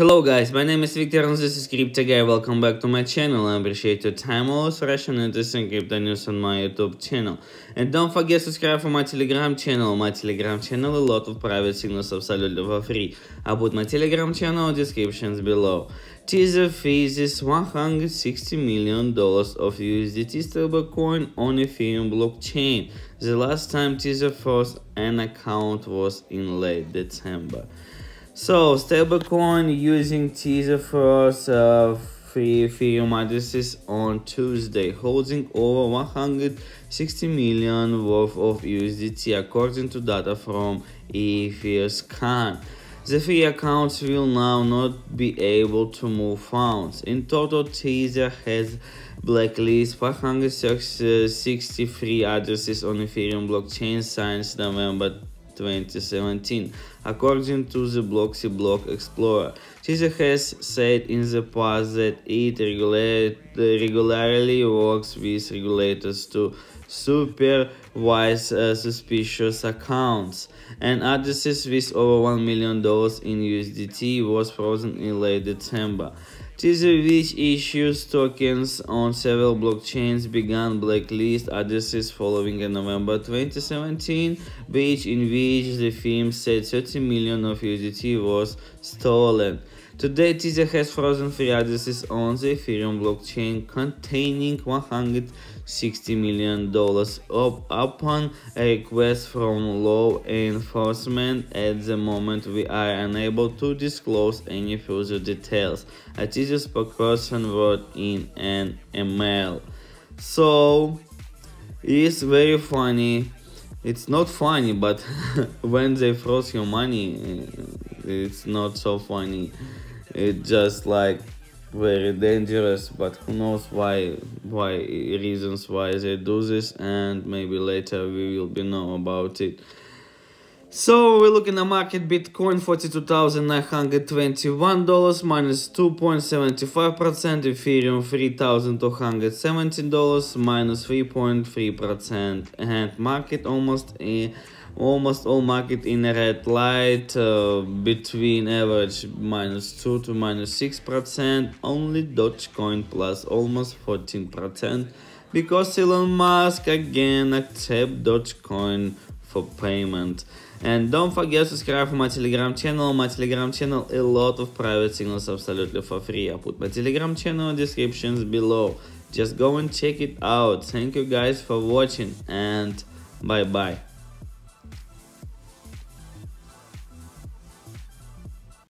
Hello guys, my name is Victor and this is CryptoGuy. Welcome back to my channel. I appreciate your time, always fresh and interesting crypto news on my YouTube channel. And don't forget to subscribe for my Telegram channel. My Telegram channel, a lot of private signals absolutely for free. I put my Telegram channel in the description below. Tether freezes $160 million of USDT stablecoin on Ethereum blockchain. The last time Tether forced an account was in late December. So, stablecoin using Tether first free Ethereum addresses on Tuesday, holding over 160 million worth of USDT, according to data from Etherscan. The free accounts will now not be able to move funds. In total, Tether has blacklist 563 addresses on Ethereum blockchain since November 2017, according to the Block Explorer. Tether has said in the past that it regularly works with regulators to supervise suspicious accounts, and addresses with over $1 million in USDT was frozen in late December. Tether, which issues tokens on several blockchains, began blacklist addresses following a November 2017 breach in which the firm said 30 million of USDT was stolen. Today, Tether has frozen free addresses on the Ethereum blockchain containing $160 million upon a request from law enforcement. At the moment, we are unable to disclose any further details, a Tether spokesperson wrote in an email. So, it's very funny. It's not funny, but when they froze your money, it's not so funny. It's just like very dangerous, but who knows why reasons why they do this, and maybe later we will be know about it. So we look in the market. Bitcoin $42,921 minus 2.75%, Ethereum $3,270 minus 3.3%, and market almost all market in a red light, between average minus 2 to minus 6%, only Dogecoin plus almost 14%, because Elon Musk again accept Dogecoin for payment. And don't forget to subscribe for my Telegram channel. My Telegram channel, a lot of private signals absolutely for free. I put my Telegram channel in the descriptions below. Just go and check it out. Thank you guys for watching, and bye bye.